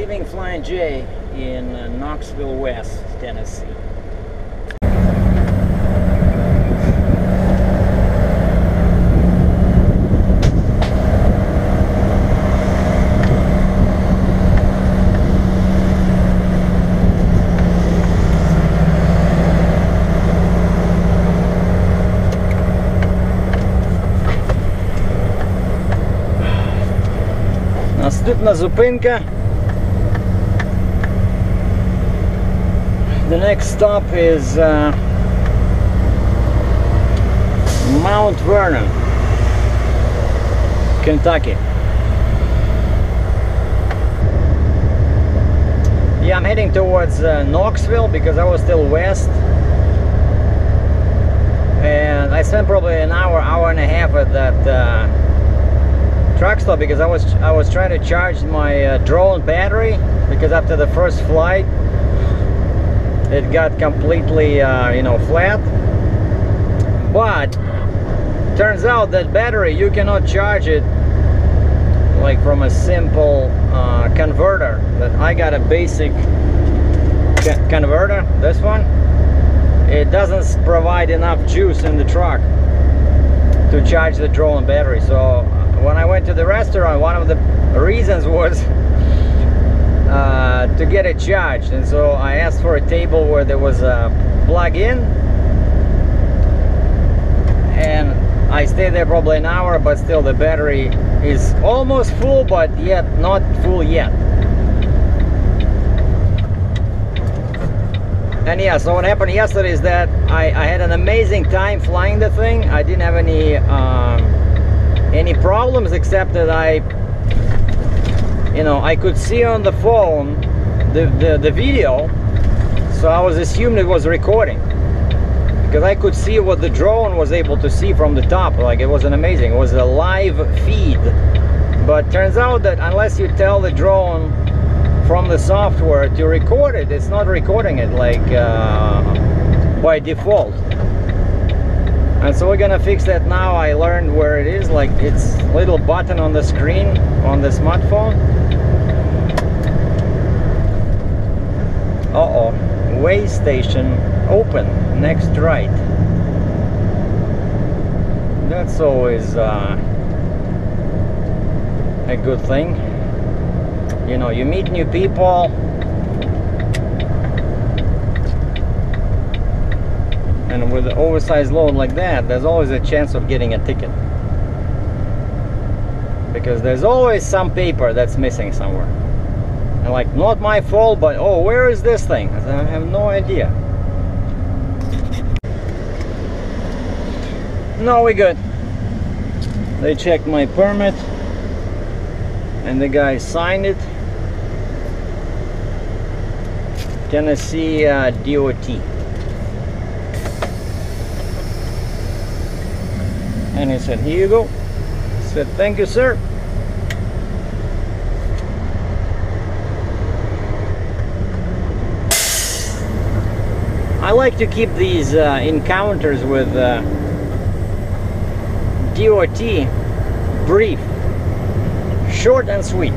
leaving Flying J in Knoxville, West, Tennessee. Наступна зупинка. The next stop is Mount Vernon, Kentucky. Yeah, I'm heading towards Knoxville because I was still west, and I spent probably an hour, hour and a half at that truck stop because I was trying to charge my drone battery, because after the first flight it got completely you know, flat. But turns out that battery, you cannot charge it like from a simple converter. That I got a basic converter, this one. It doesn't provide enough juice in the truck to charge the drone battery. So when I went to the restaurant, one of the reasons was to get it charged, and so I asked for a table where there was a plug-in, and I stayed there probably an hour, but still the battery is almost full, but yet not full yet. And yeah, so what happened yesterday is that I had an amazing time flying the thing. I didn't have any problems, except that I could see on the phone the video, so I was assuming it was recording, because I could see what the drone was able to see from the top. Like, it was an amazing, it was a live feed. But turns out that unless you tell the drone from the software to record it, it's not recording it like by default. And so we're gonna fix that now. I learned where it is. Like, it's a little button on the screen on the smartphone. Uh-oh, way station open, next right. That's always a good thing. You know, you meet new people. And with an oversized load like that, there's always a chance of getting a ticket, because there's always some paper that's missing somewhere. And like, not my fault, but oh, where is this thing? I have no idea. No, we're good. They checked my permit, and the guy signed it. Tennessee DOT. And he said, here you go. I said, thank you, sir. I like to keep these encounters with DOT brief, short and sweet.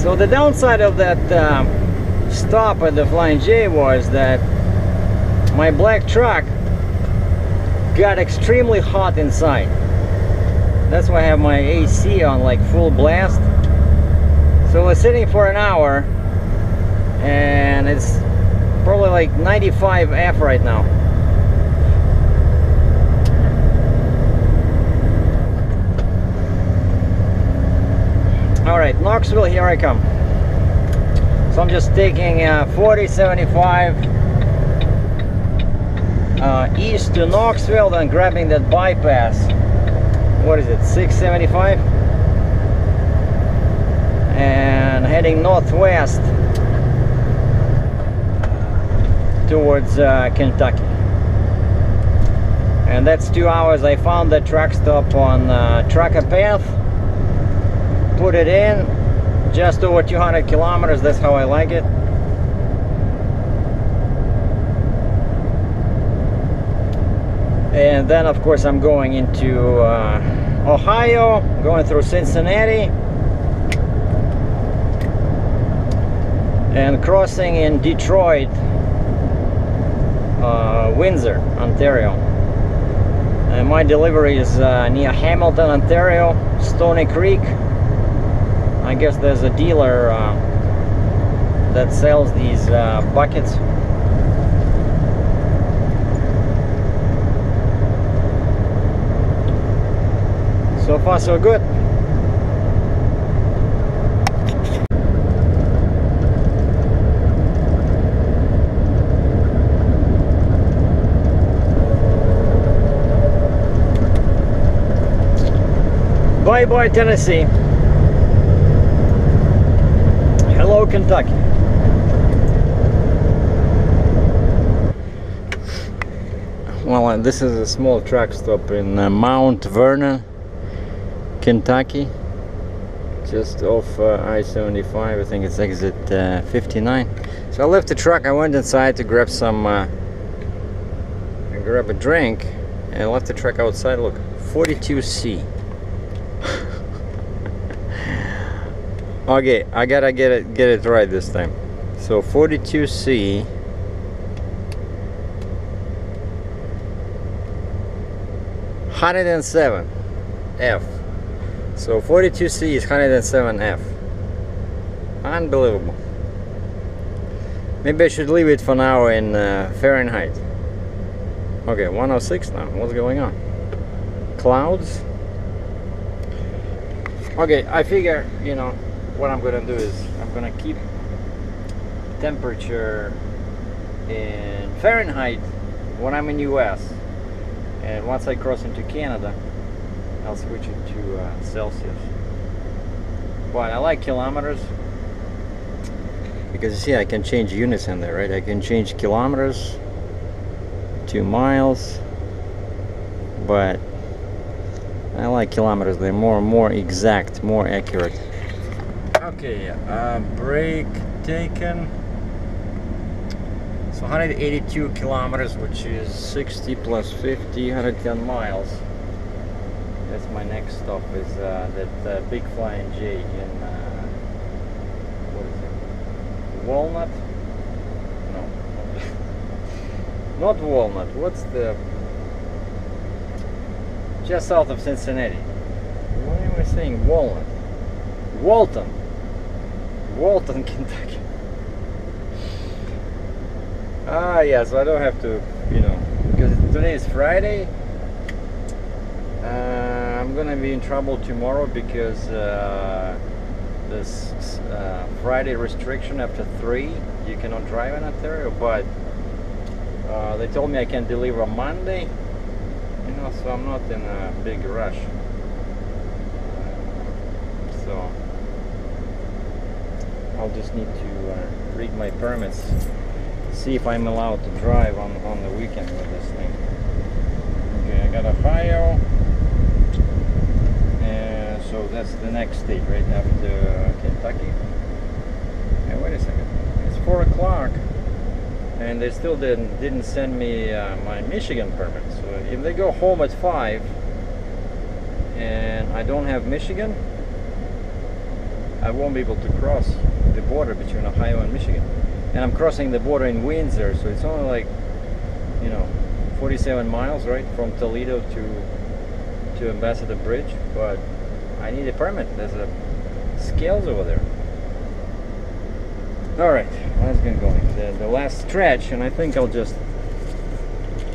So the downside of that stop at the Flying J was that my black truck got extremely hot inside. That's why I have my AC on like full blast. So we're sitting for an hour, and it's probably like 95 F right now. Alright, Knoxville, here I come. So I'm just taking 4075 east to Knoxville, then grabbing that bypass. What is it, 675? And heading northwest towards Kentucky. And that's 2 hours. I found that truck stop on Trucker Path. Put it in, just over 200 kilometers. That's how I like it. And then of course I'm going into Ohio, going through Cincinnati and crossing in Detroit, Windsor, Ontario. And my delivery is near Hamilton, Ontario, Stony Creek. I guess there's a dealer that sells these buckets. So far, so good. Bye bye, Tennessee. Hello, Kentucky. Well, and this is a small truck stop in Mount Vernon, Kentucky, just off I-75. I think it's exit 59. So I left the truck. I went inside to grab some, grab a drink, and I left the truck outside. Look, 42C. Okay, I gotta get it right this time. So 42C. (107F). So 42C is 107F. Unbelievable. Maybe I should leave it for now in Fahrenheit. Okay, 106 now. What's going on? Clouds? Okay, I figure, you know, what I'm gonna do is I'm gonna keep temperature in Fahrenheit when I'm in US. And once I cross into Canada, I'll switch it to Celsius. But I like kilometers because you see I can change units in there, right? I can change kilometers to miles, but I like kilometers. They're more exact, more accurate. Okay, break taken. So 182 kilometers, which is 60 plus 50, 110 miles. That's my next stop is that big Flying J in what is it? Walnut? No, not Walnut. What's the? Just south of Cincinnati. What am I saying? Walnut? Walton. Walton, Kentucky. Ah, yeah. So I don't have to, you know, because today is Friday. I'm gonna be in trouble tomorrow because this Friday restriction after 3, you cannot drive in Ontario. But they told me I can deliver Monday, you know, so I'm not in a big rush. So I'll just need to read my permits, see if I'm allowed to drive on the weekend with this thing. Okay, I got Ohio. So that's the next state right after Kentucky. Hey, wait a second, it's 4 o'clock and they still didn't send me my Michigan permit. So if they go home at 5 and I don't have Michigan, I won't be able to cross the border between Ohio and Michigan. And I'm crossing the border in Windsor, so it's only like, you know, 47 miles, right, from Toledo to Ambassador Bridge, but I need a permit. There's a scales over there. Alright, that's gonna go in the last stretch, and I think I'll just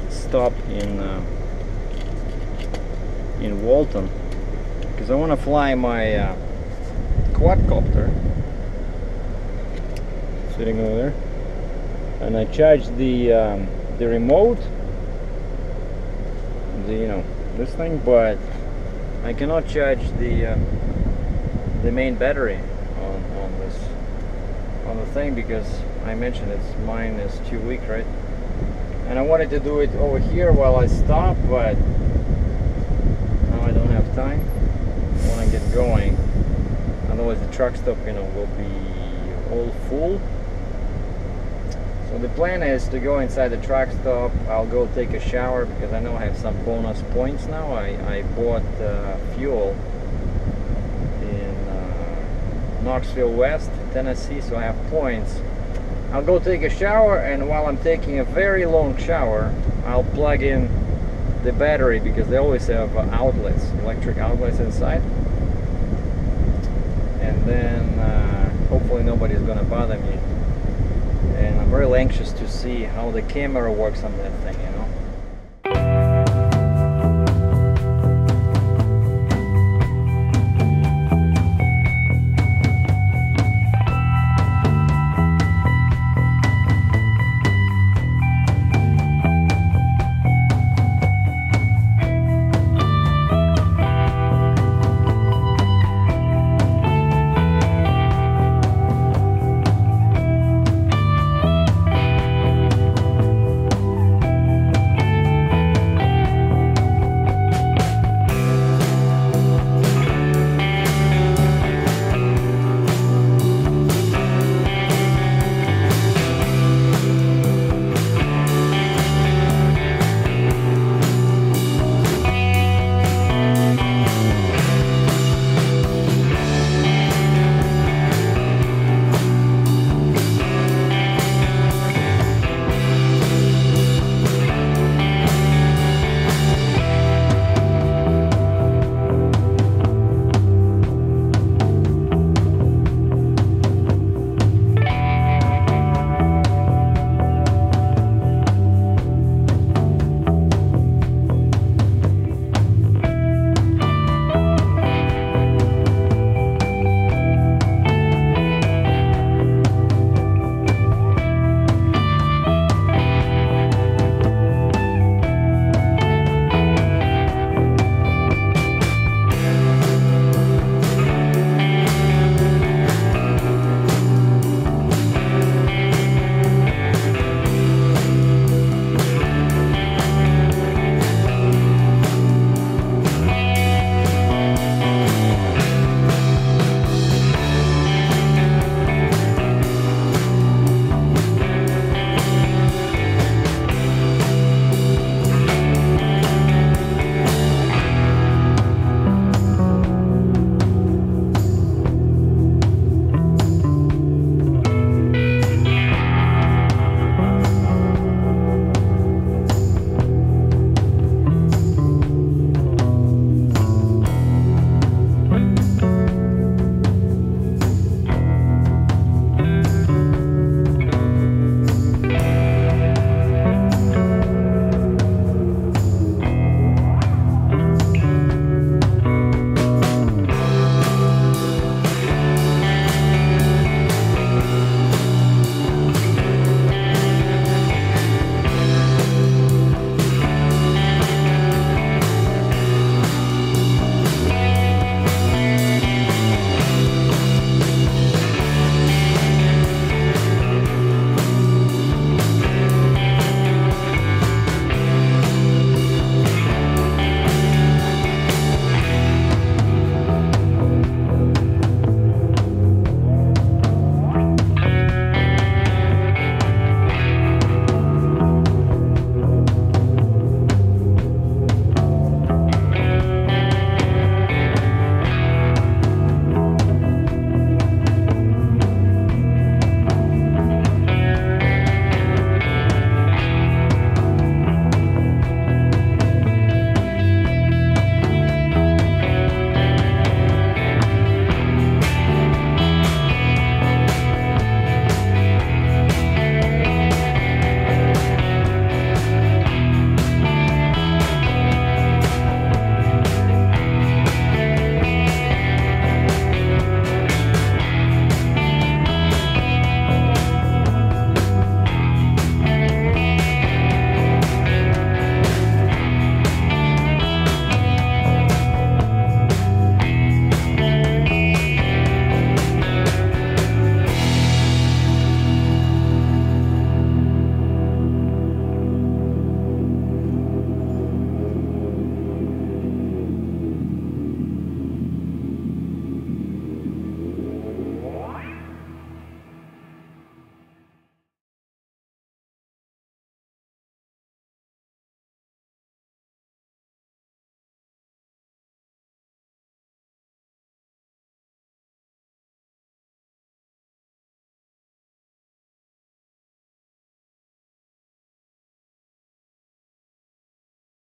stop in Walton because I want to fly my quadcopter sitting over there, and I charged the remote, you know, this thing, but I cannot charge the main battery on the thing because I mentioned mine is too weak, right? And I wanted to do it over here while I stop, but now I don't have time. When I get going, otherwise the truck stop, you know, will be all full. So the plan is to go inside the truck stop. I'll go take a shower because I know I have some bonus points now. I bought fuel in Knoxville, West Tennessee, so I have points. I'll go take a shower, and while I'm taking a very long shower, I'll plug in the battery because they always have outlets, electric outlets inside. And then hopefully nobody's gonna bother me. And I'm very anxious to see how the camera works on that thing, you know.